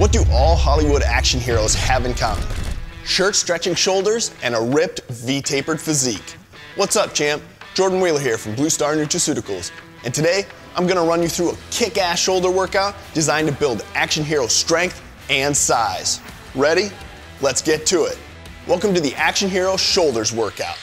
What do all Hollywood action heroes have in common? Shirts stretching shoulders and a ripped, V-tapered physique. What's up, champ? Jordan Wheeler here from Blue Star Nutraceuticals. And today, I'm gonna run you through a kick-ass shoulder workout designed to build action hero strength and size. Ready? Let's get to it. Welcome to the Action Hero Shoulders Workout.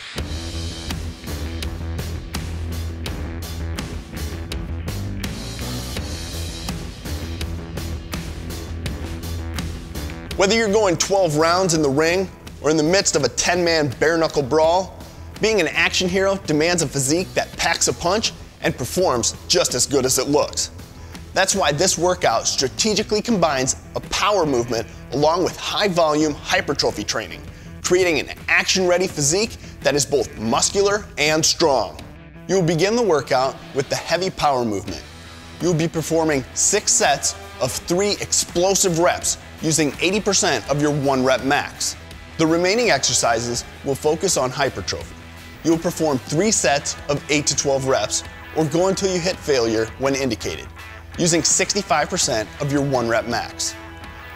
Whether you're going 12 rounds in the ring or in the midst of a 10-man bare-knuckle brawl, being an action hero demands a physique that packs a punch and performs just as good as it looks. That's why this workout strategically combines a power movement along with high-volume hypertrophy training, creating an action-ready physique that is both muscular and strong. You will begin the workout with the heavy power movement. You will be performing 6 sets of 3 explosive reps using 80% of your 1-rep max. The remaining exercises will focus on hypertrophy. You will perform 3 sets of 8 to 12 reps or go until you hit failure when indicated, using 65% of your 1-rep max.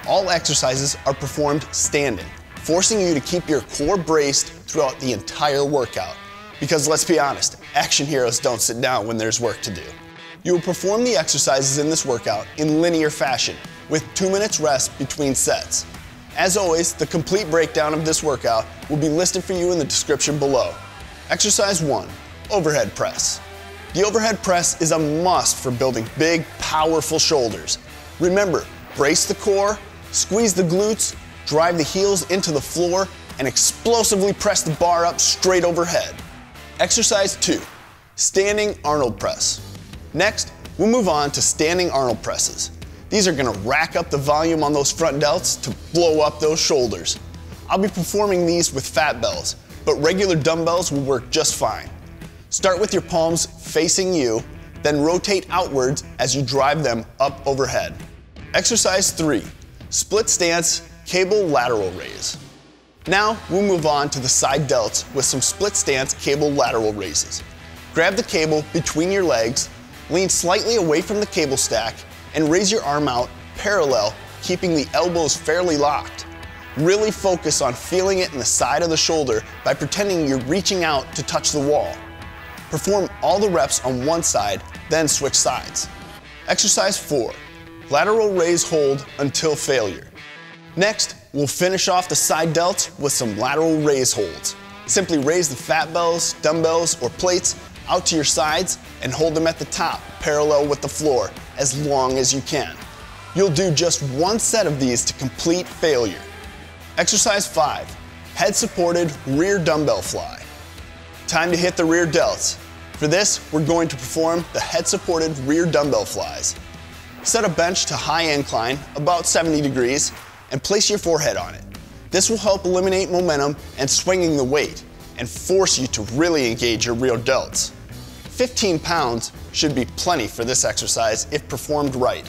All exercises are performed standing, forcing you to keep your core braced throughout the entire workout. Because let's be honest, action heroes don't sit down when there's work to do. You will perform the exercises in this workout in linear fashion, with 2 minutes rest between sets. As always, the complete breakdown of this workout will be listed for you in the description below. Exercise 1, overhead press. The overhead press is a must for building big, powerful shoulders. Remember, brace the core, squeeze the glutes, drive the heels into the floor, and explosively press the bar up straight overhead. Exercise 2, standing Arnold press. Next, we'll move on to standing Arnold presses. These are gonna rack up the volume on those front delts to blow up those shoulders. I'll be performing these with fat bells, but regular dumbbells will work just fine. Start with your palms facing you, then rotate outwards as you drive them up overhead. Exercise 3, split stance cable lateral raise. Now we'll move on to the side delts with some split stance cable lateral raises. Grab the cable between your legs, lean slightly away from the cable stack, and raise your arm out parallel, keeping the elbows fairly locked. Really focus on feeling it in the side of the shoulder by pretending you're reaching out to touch the wall. Perform all the reps on one side, then switch sides. Exercise 4, lateral raise hold until failure. Next, we'll finish off the side delts with some lateral raise holds. Simply raise the fat bells, dumbbells, or plates out to your sides and hold them at the top, parallel with the floor, as long as you can. You'll do just 1 set of these to complete failure. Exercise 5, head-supported rear dumbbell fly. Time to hit the rear delts. For this, we're going to perform the head-supported rear dumbbell flies. Set a bench to high incline, about 70 degrees, and place your forehead on it. This will help eliminate momentum and swinging the weight, and force you to really engage your rear delts. 15 pounds should be plenty for this exercise if performed right.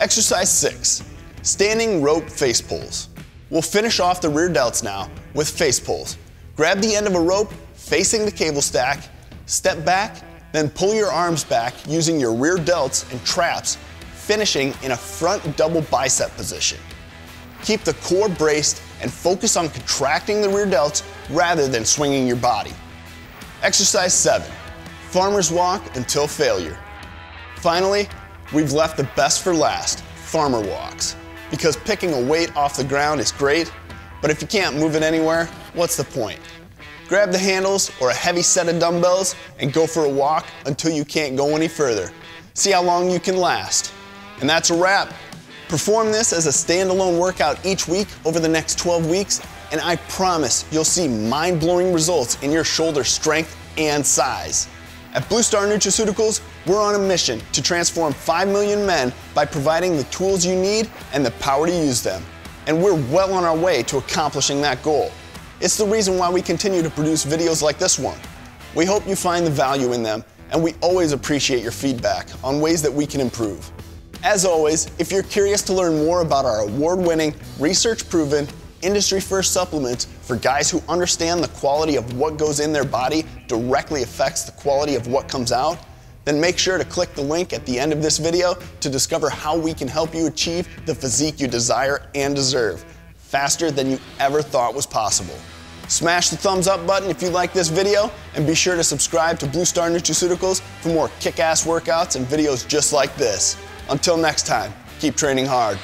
Exercise 6, standing rope face pulls. We'll finish off the rear delts now with face pulls. Grab the end of a rope facing the cable stack, step back, then pull your arms back using your rear delts and traps, finishing in a front double bicep position. Keep the core braced and focus on contracting the rear delts rather than swinging your body. Exercise 7, farmer's walk until failure. Finally, we've left the best for last, farmer walks. Because picking a weight off the ground is great, but if you can't move it anywhere, what's the point? Grab the handles or a heavy set of dumbbells and go for a walk until you can't go any further. See how long you can last. And that's a wrap. Perform this as a standalone workout each week over the next 12 weeks, and I promise you'll see mind-blowing results in your shoulder strength and size. At Blue Star Nutraceuticals, we're on a mission to transform 5 million men by providing the tools you need and the power to use them. And we're well on our way to accomplishing that goal. It's the reason why we continue to produce videos like this one. We hope you find the value in them, and we always appreciate your feedback on ways that we can improve. As always, if you're curious to learn more about our award-winning, research-proven, industry-first supplements for guys who understand the quality of what goes in their body directly affects the quality of what comes out, then make sure to click the link at the end of this video to discover how we can help you achieve the physique you desire and deserve faster than you ever thought was possible. Smash the thumbs up button if you like this video, and be sure to subscribe to Blue Star Nutraceuticals for more kick-ass workouts and videos just like this. Until next time, keep training hard.